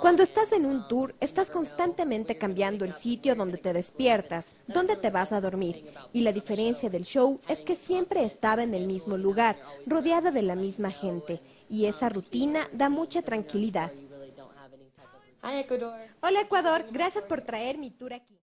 Cuando estás en un tour, estás constantemente cambiando el sitio donde te despiertas, donde te vas a dormir. Y la diferencia del show es que siempre estaba en el mismo lugar, rodeada de la misma gente. Y esa rutina da mucha tranquilidad. Hola Ecuador, gracias por traer mi tour aquí.